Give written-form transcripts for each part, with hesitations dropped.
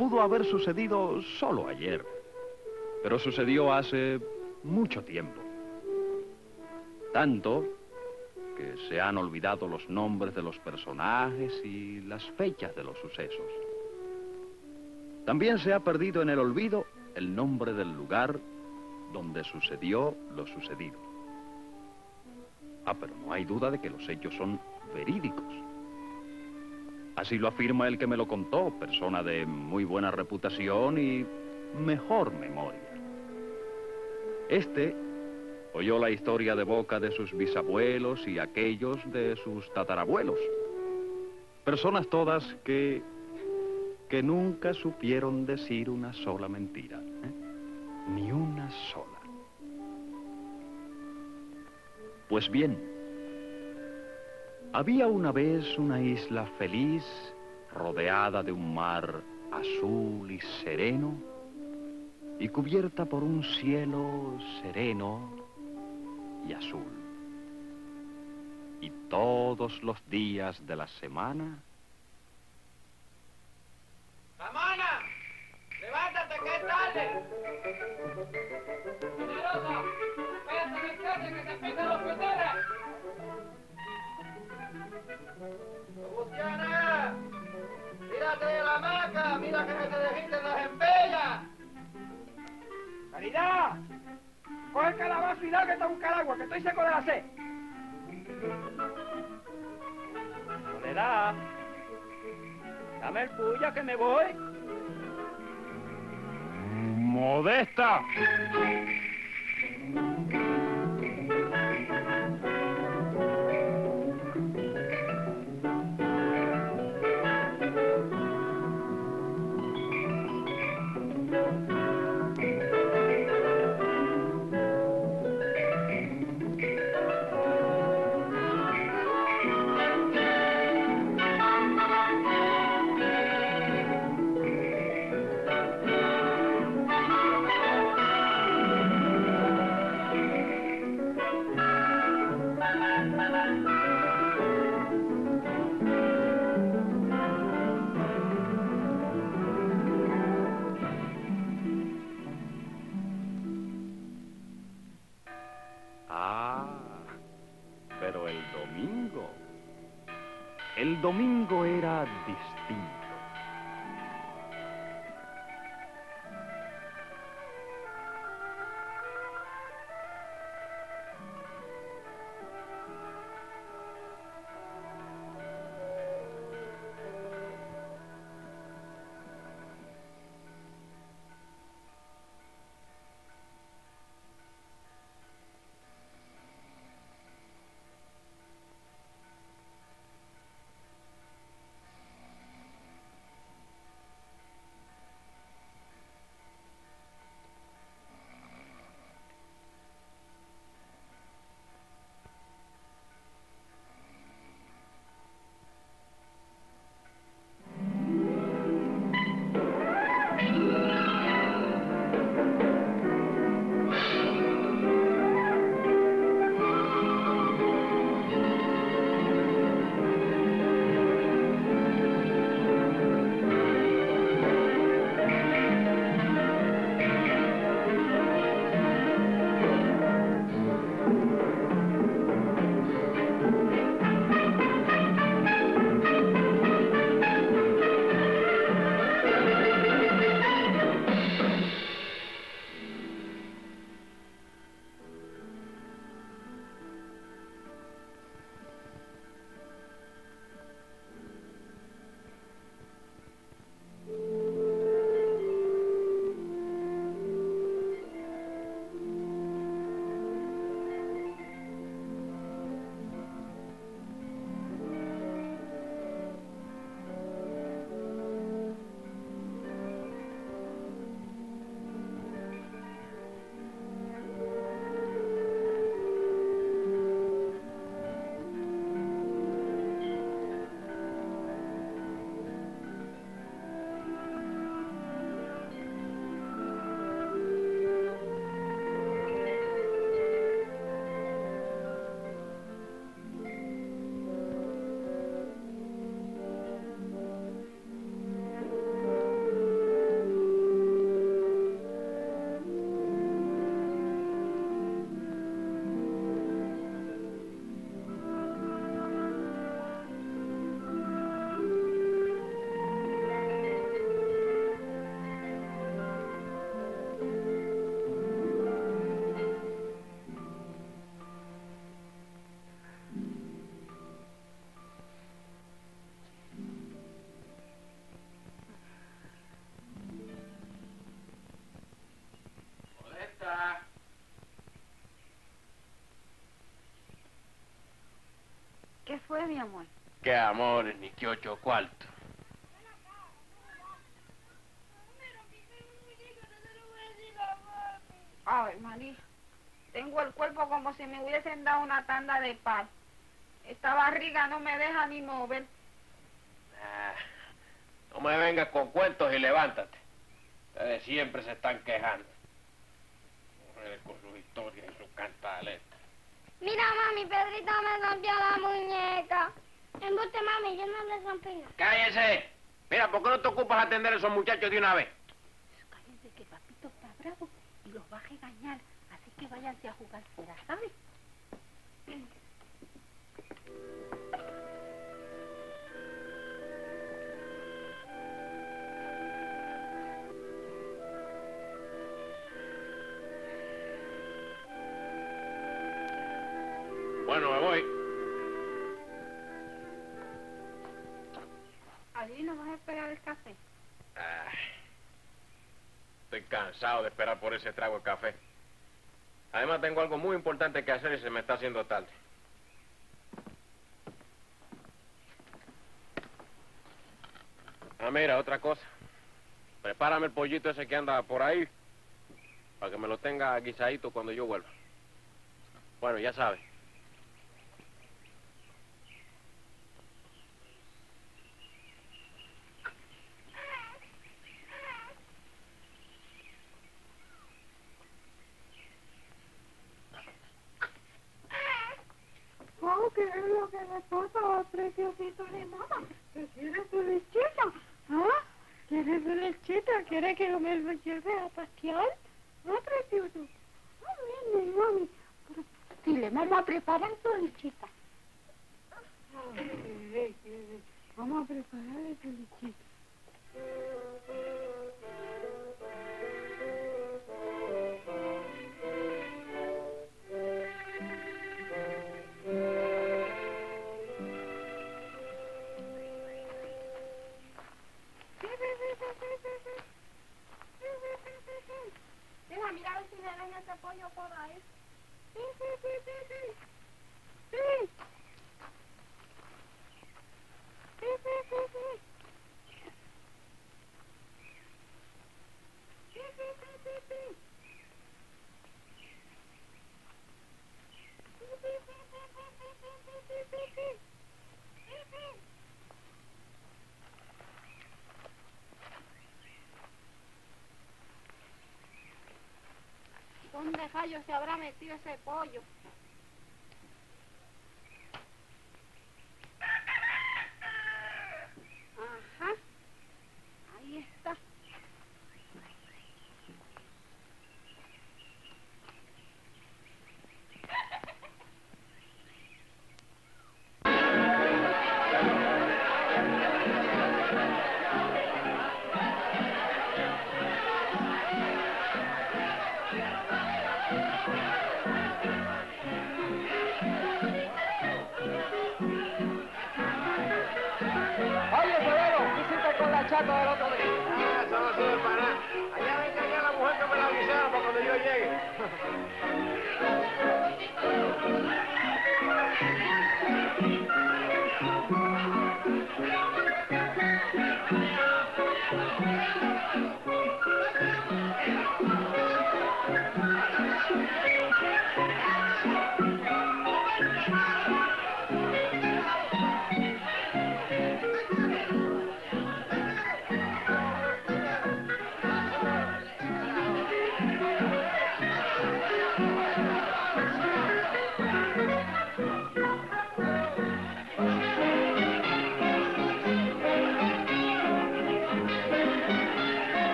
pudo haber sucedido solo ayer, pero sucedió hace mucho tiempo. Tanto que se han olvidado los nombres de los personajes y las fechas de los sucesos. También se ha perdido en el olvido el nombre del lugar donde sucedió lo sucedido. Ah, pero no hay duda de que los hechos son verídicos. Así lo afirma el que me lo contó, persona de muy buena reputación y mejor memoria. Este oyó la historia de boca de sus bisabuelos y aquellos de sus tatarabuelos. Personas todas que nunca supieron decir una sola mentira, ¿eh? Ni una sola. Pues bien, había una vez una isla feliz, rodeada de un mar azul y sereno, y cubierta por un cielo sereno y azul. Y todos los días de la semana... ¡Mamona! ¡Levántate, que es tarde! ¡Minerosa! ¡Váyase a mi casa, que se empiezan los puteras! ¡Luciana! ¡Mírate de la hamaca! ¡Mira que te dejiste las empellas! ¡Caridad! ¡Coge el calabazo y larga a buscar agua, que estoy seco de la sed! ¡Soledad! ¡Dame el puya que me voy! ¡Modesta! El domingo era distinto. amor? Qué amores, ni que 8 cuartos. Ay, María, tengo el cuerpo como si me hubiesen dado una tanda de palo. Esta barriga no me deja ni mover. Ah, no me vengas con cuentos y levántate. Ustedes siempre se están quejando. Mujeres con sus historias y sus cantaletas. Mira, mami, Pedrito me rompió la muñeca. Embuste, mami, yo no le rompí nada. ¡Cállese! Mira, ¿por qué no te ocupas a atender a esos muchachos de una vez? Cállense, que papito está bravo y los va a regañar. Así que váyanse a jugar fuera, ¿sabes? Bueno, me voy. ¿Allí no vas a esperar el café? Ay, estoy cansado de esperar por ese trago de café. Además tengo algo muy importante que hacer y se me está haciendo tarde. Ah, mira, otra cosa. Prepárame el pollito ese que anda por ahí, para que me lo tenga guisadito cuando yo vuelva. Bueno, ya sabes. ¿Quieres que me lo lleve a pasear? No, precioso. Muy bien, mami. Dile, mamá, a preparar su lechita. Vamos a preparar su lechita. ¿Dónde rayos se habrá metido ese pollo? Ajá, ahí está.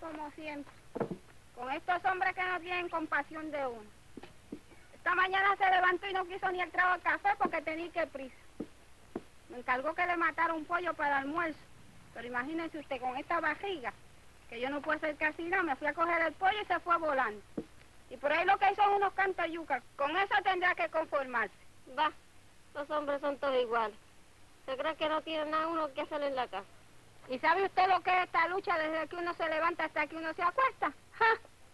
Como siempre, con estos hombres que no tienen compasión de uno. Esta mañana se levantó y no quiso ni el trago de café porque tenía que prisa. Me encargó que le matara un pollo para el almuerzo, pero imagínense usted con esta barriga, que yo no puedo hacer casi nada, me fui a coger el pollo y se fue volando. Y por ahí lo que hizo son unos cantos yucas, con eso tendrá que conformarse. Va, los hombres son todos iguales. ¿Se cree que no tienen nada uno que hacer en la casa? ¿Y sabe usted lo que es esta lucha desde que uno se levanta hasta que uno se acuesta? ¡Ja!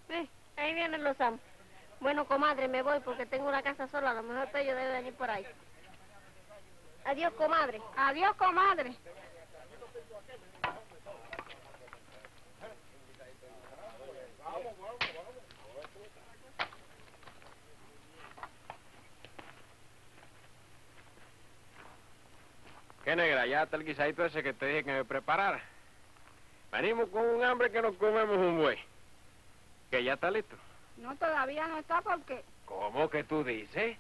Sí, ahí vienen los amos. Bueno, comadre, me voy porque tengo una casa sola. A lo mejor usted yo debe venir por ahí. Adiós, comadre. Adiós, comadre. ¿Qué, negra? Ya está el guisadito ese que te dije que me preparara. Venimos con un hambre que nos comemos un buey. ¿Que ya está listo? No, todavía no está porque... ¿Cómo que tú dices?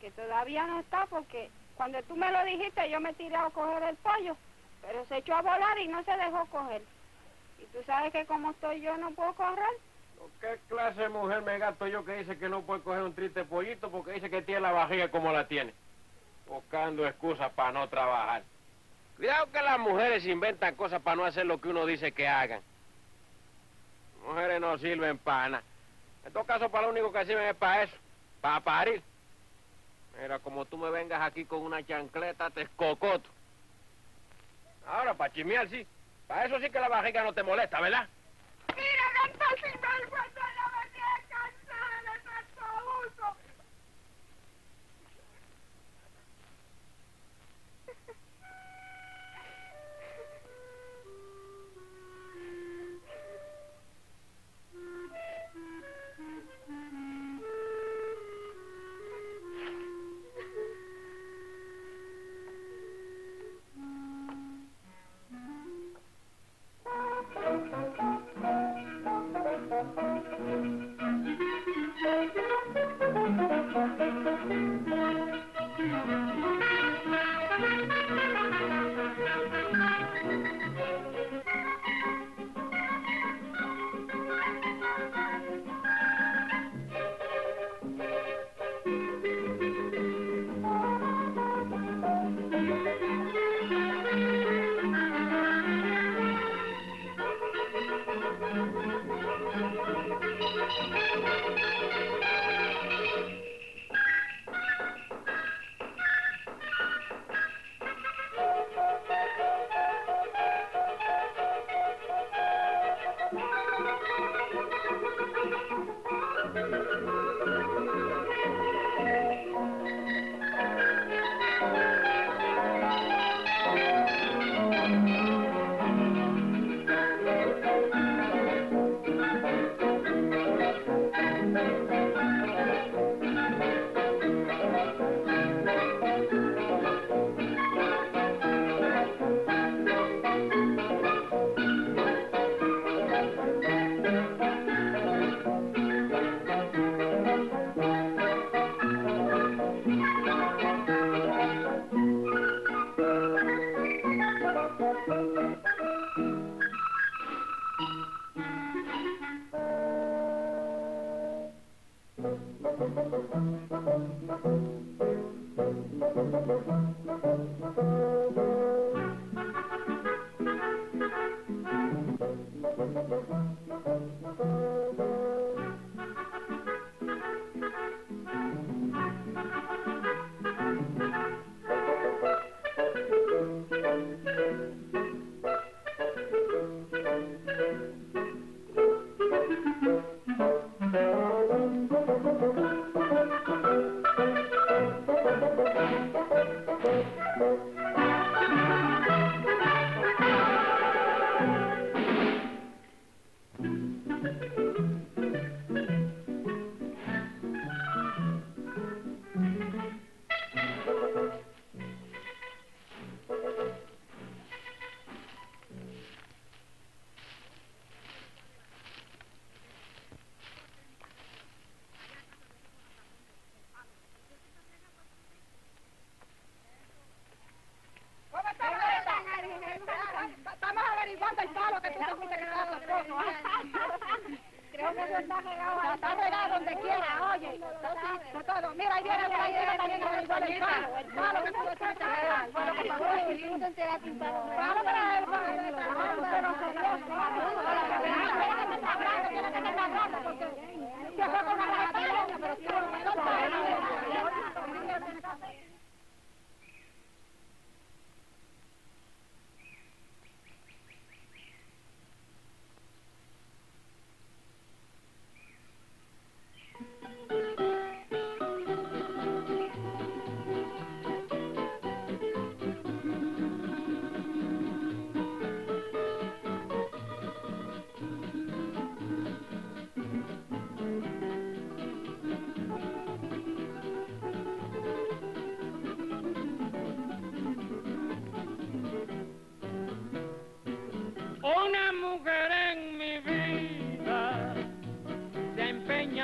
Que todavía no está porque cuando tú me lo dijiste yo me tiré a coger el pollo, pero se echó a volar y no se dejó coger. Y tú sabes que como estoy yo no puedo correr. ¿Qué clase de mujer me gasto yo que dice que no puede coger un triste pollito porque dice que tiene la barriga como la tiene? Buscando excusas para no trabajar. Cuidado que las mujeres inventan cosas para no hacer lo que uno dice que hagan. Mujeres no sirven para nada. En todo caso, para lo único que sirven es para eso, para parir. Mira, como tú me vengas aquí con una chancleta, te escocoto. Ahora, para chismear, sí. Para eso sí que la barriga no te molesta, ¿verdad? ¡Mira, ganta sinvergüenza! ¡Ya me tiene cansada de tanto uso! está regado. Está regado donde quiera, oye. De todo. Mira, ahí viene, por ahí viene también con el bolívar. Palo que tú lo estás regando. Palo que tú lo estás regando. Palo para él, palo que tú lo estás regando. Tiene que estar hablando, porque se fue con la ratilla, pero tú no sabes.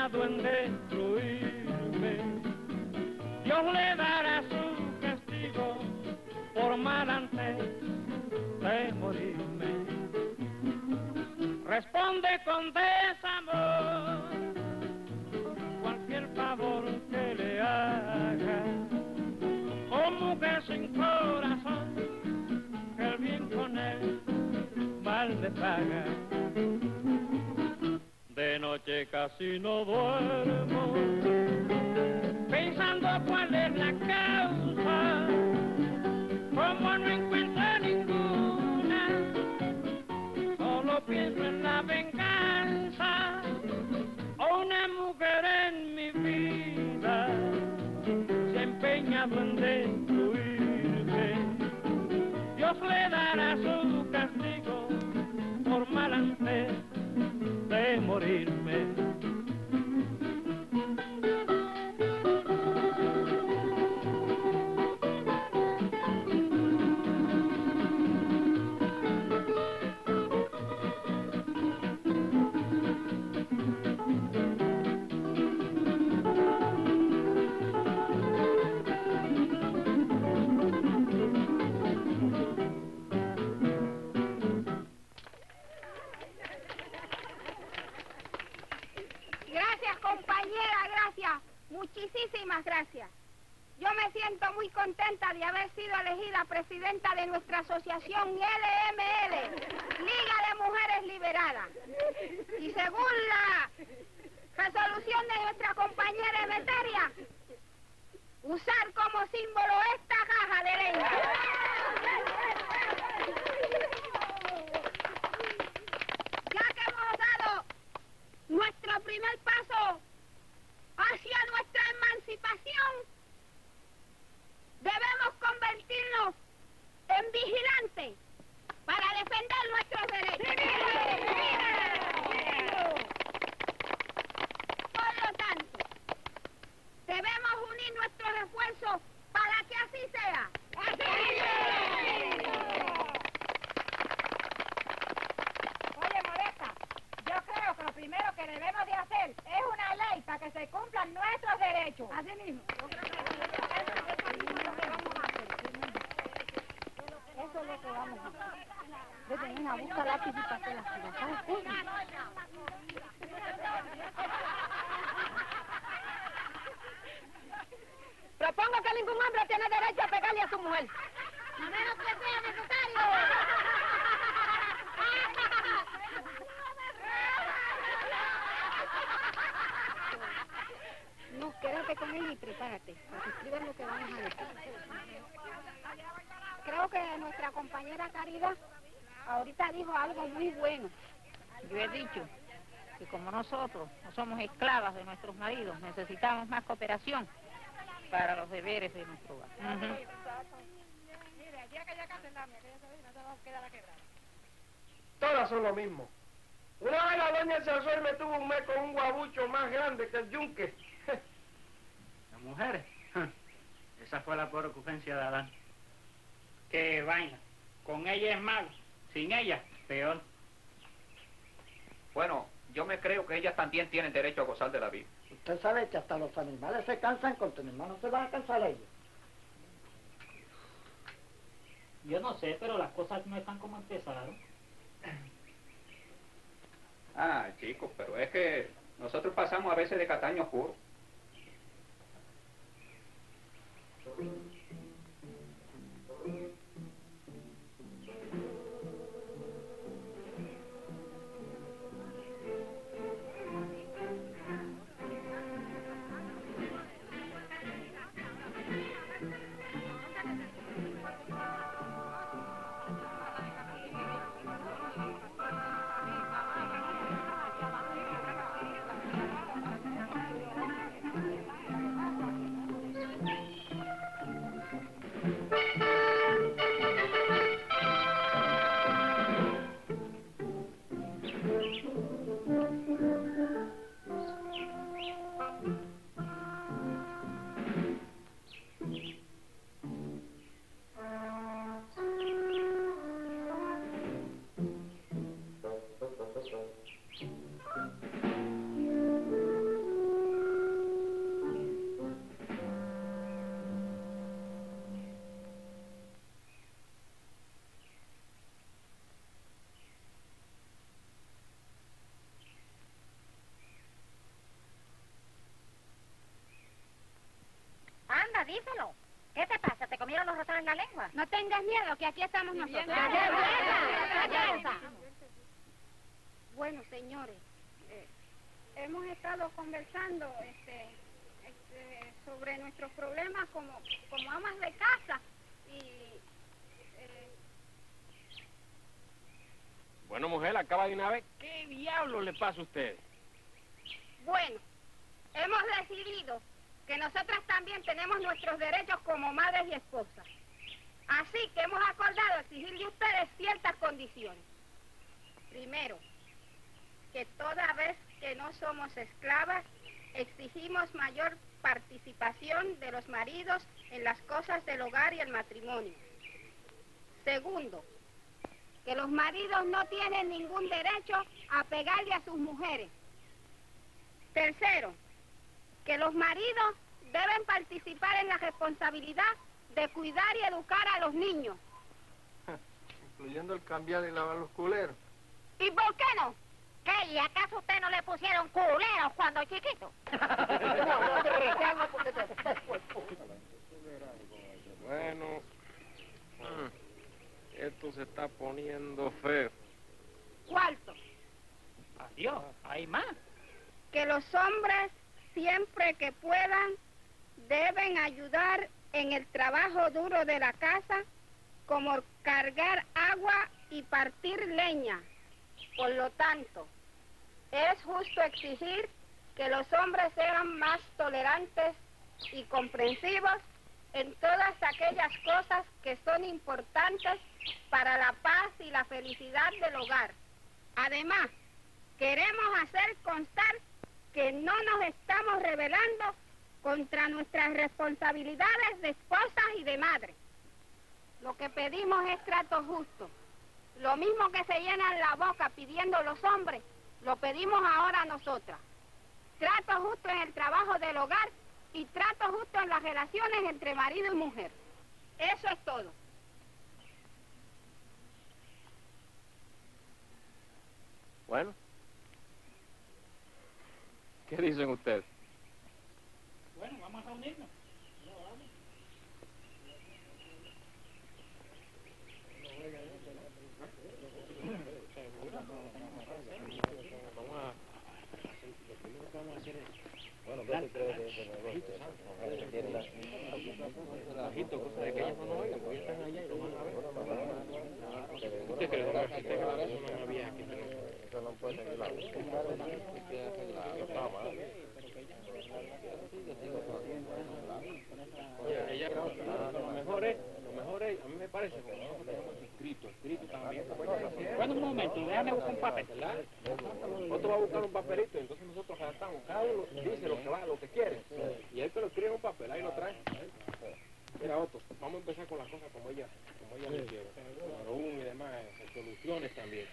En destruirme, Dios le dará su castigo por mal antes de morirme. Responde con desamor cualquier favor que le haga, oh mujer sin corazón, que el bien con él mal le paga. De noche casi no duermo, pensando cuál es la causa, como no encuentro ninguna, solo pienso en la venganza, o una mujer en mi vida se ha empeñado en destruirme, Dios le dará su castigo por mal antes de morirme. Muchísimas gracias. Yo me siento muy contenta de haber sido elegida presidenta de nuestra asociación LML, Liga de Mujeres Liberadas. Y según la resolución de nuestra compañera Emeteria, usar como símbolo esta caja de leña. Ya que hemos dado nuestro primer paso hacia nuestra emancipación, debemos convertirnos en vigilantes para defender nuestros derechos. Por lo tanto, debemos unir nuestros esfuerzos para que así sea. Oye, Modesta, yo creo que lo primero que debemos de hacer es una ley para que se cumplan nuestros derechos. Así mismo. Eso es lo que vamos a hacer. Vete, venga, busca lápiz y papel así, ¿sabes? Propongo que ningún hombre tiene derecho a pegarle a su mujer. A menos que sea necesario. No, quédate con él y prepárate, para que escriban lo que vamos a decir. Creo que nuestra compañera Caridad ahorita dijo algo muy bueno. Yo he dicho que como nosotros no somos esclavas de nuestros maridos, necesitamos más cooperación para los deberes de nuestro hogar. Mire, aquí aquella casa es la mía, que ya sabéis, no se va a quedar a quebrar. Todas son lo mismo. Una vez la doña Salsuel me tuvo un mes con un guabucho más grande que el yunque. Las mujeres, esa fue la peor ocurrencia de Adán. Qué vaina, con ella es malo, sin ella, peor. Bueno, yo me creo que ellas también tienen derecho a gozar de la vida. Usted sabe que hasta los animales se cansan, con tu hermano se van a cansar a ellos. Yo no sé, pero las cosas no están como empezaron. Ah, chicos, pero es que... veces de Cataño oscuro. Díselo. ¿Qué te pasa? ¿Te comieron los rosales en la lengua? No tengas miedo, que aquí estamos nosotros. ¡Cállate! Bueno, señores, hemos estado conversando sobre nuestros problemas como amas de casa y... Bueno, mujer, acaba de una vez. ¿Qué diablo le pasa a ustedes? Bueno, hemos decidido que nosotras también tenemos nuestros derechos como madres y esposas. Así que hemos acordado exigirle a ustedes ciertas condiciones. Primero, que toda vez que no somos esclavas, exigimos mayor participación de los maridos en las cosas del hogar y el matrimonio. Segundo, que los maridos no tienen ningún derecho a pegarle a sus mujeres. Tercero, que los maridos deben participar en la responsabilidad de cuidar y educar a los niños. Incluyendo el cambiar y lavar los culeros. ¿Y por qué no? ¿Qué? ¿Y acaso usted no le pusieron culeros cuando chiquito? No, te reclamo porque te... Bueno, esto se está poniendo feo. Cuarto. Adiós, hay más. Que los hombres, siempre que puedan, deben ayudar en el trabajo duro de la casa, como cargar agua y partir leña. Por lo tanto, es justo exigir que los hombres sean más tolerantes y comprensivos en todas aquellas cosas que son importantes para la paz y la felicidad del hogar. Además, queremos hacer constar que no nos estamos rebelando contra nuestras responsabilidades de esposas y de madres. Lo que pedimos es trato justo. Lo mismo que se llenan la boca pidiendo los hombres, lo pedimos ahora nosotras. Trato justo en el trabajo del hogar y trato justo en las relaciones entre marido y mujer. Eso es todo. Bueno. ¿Qué dicen ustedes? Bueno, vamos a reunirnos. Bueno, lo mejor es, a mí me parece, porque nosotros tenemos escrito también. Bueno, un momento, déjame buscar un papel. Otro va a buscar un papelito, entonces nosotros adaptamos. Cada uno dice lo que quiere, y él te lo escribe en un papel, ahí lo trae. Mira, Otto, vamos a empezar con las cosas como ella le quiere. Pero uno y demás, soluciones también.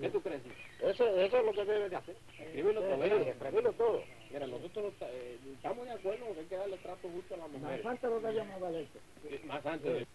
¿Qué tú crees? Eso es lo que debe de hacer. Escribirlo todo. Mira, nosotros estamos de acuerdo que hay que darle trato justo a la mujer. Más antes lo que haya más vale esto. Más antes de...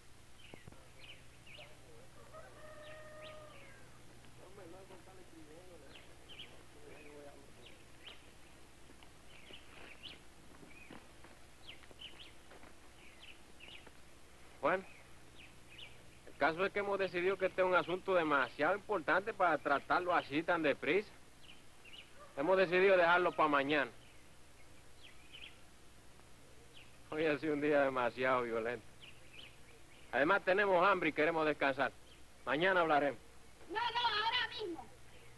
caso es que hemos decidido que este es un asunto demasiado importante para tratarlo así tan deprisa. Hemos decidido dejarlo para mañana. Hoy ha sido un día demasiado violento. Además tenemos hambre y queremos descansar. Mañana hablaremos. No, no, ahora mismo.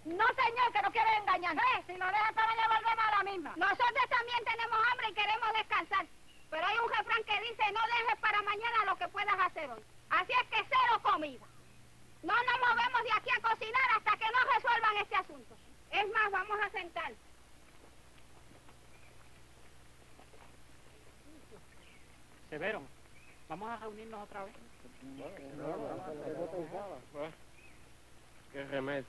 No, señor, que no quiere engañar. Si lo deja para allá, volvemos a la misma. Nosotros también tenemos hambre y queremos descansar. Pero hay un refrán que dice, no dejes para mañana lo que puedas hacer hoy. Así es que cero comida. No nos movemos de aquí a cocinar hasta que no resuelvan este asunto. Es más, vamos a sentar. Severo, ¿vamos a reunirnos otra vez? No. Qué remedio.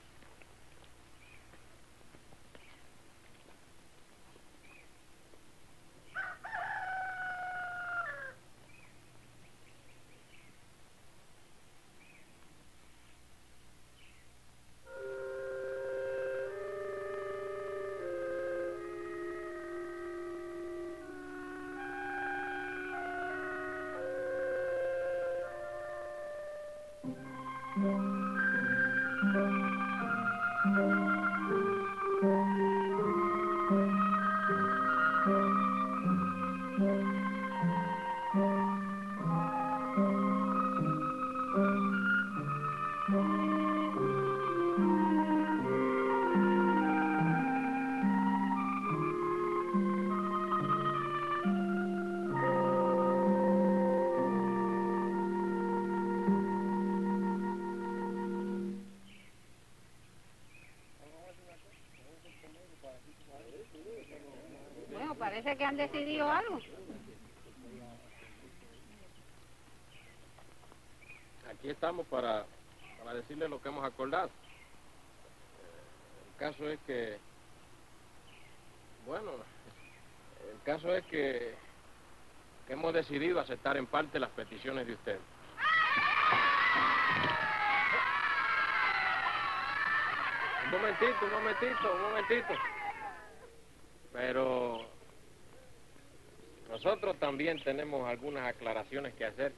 Parece que han decidido algo. Aquí estamos para decirles lo que hemos acordado. El caso es que hemos decidido aceptar en parte las peticiones de ustedes. Un momentito. Pero nosotros también tenemos algunas aclaraciones que hacer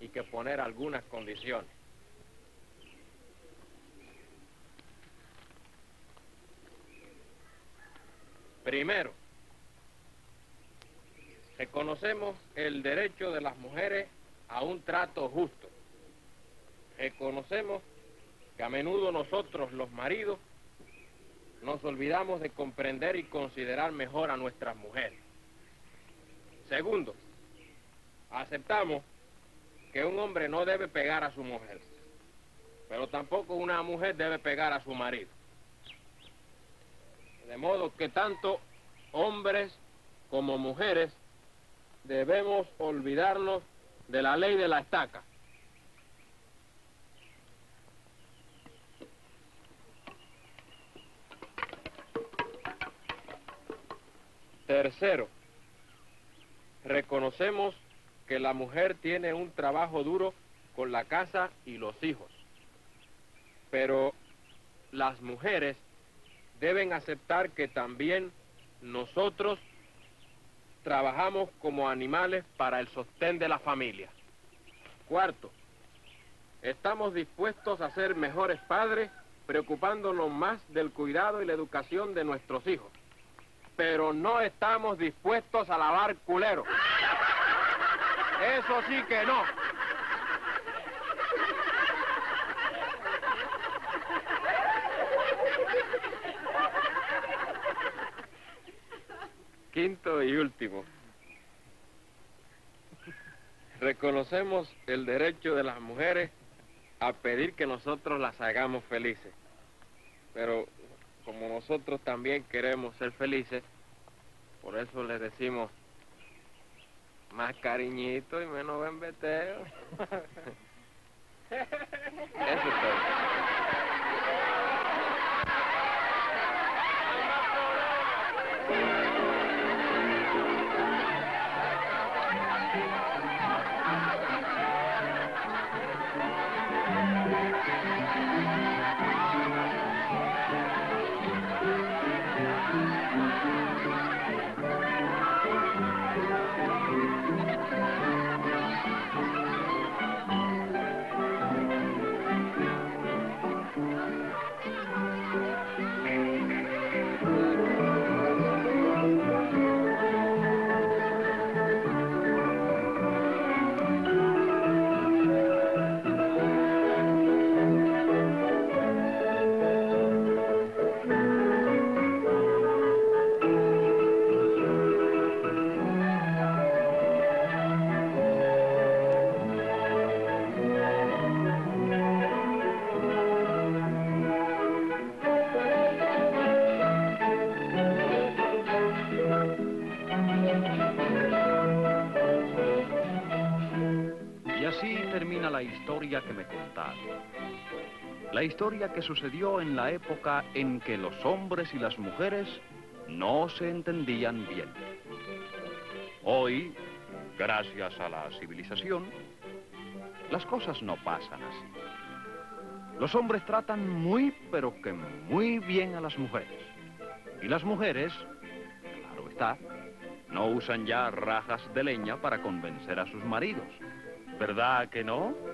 y que poner algunas condiciones. Primero, reconocemos el derecho de las mujeres a un trato justo. Reconocemos que a menudo nosotros, los maridos, nos olvidamos de comprender y considerar mejor a nuestras mujeres. Segundo, aceptamos que un hombre no debe pegar a su mujer, pero tampoco una mujer debe pegar a su marido. De modo que tanto hombres como mujeres debemos olvidarnos de la ley de la estaca. Tercero, reconocemos que la mujer tiene un trabajo duro con la casa y los hijos, pero las mujeres deben aceptar que también nosotros trabajamos como animales para el sostén de la familia. Cuarto, estamos dispuestos a ser mejores padres, preocupándonos más del cuidado y la educación de nuestros hijos. Pero no estamos dispuestos a lavar culero. Eso sí que no. Quinto y último. Reconocemos el derecho de las mujeres a pedir que nosotros las hagamos felices. Pero como nosotros también queremos ser felices, por eso les decimos más cariñito y menos bembeteo. Eso es todo. termina la historia que me contaron. La historia que sucedió en la época en que los hombres y las mujeres no se entendían bien. Hoy, gracias a la civilización, las cosas no pasan así. Los hombres tratan muy, pero que muy bien a las mujeres. Y las mujeres, claro está, no usan ya rajas de leña para convencer a sus maridos. ¿Verdad que no?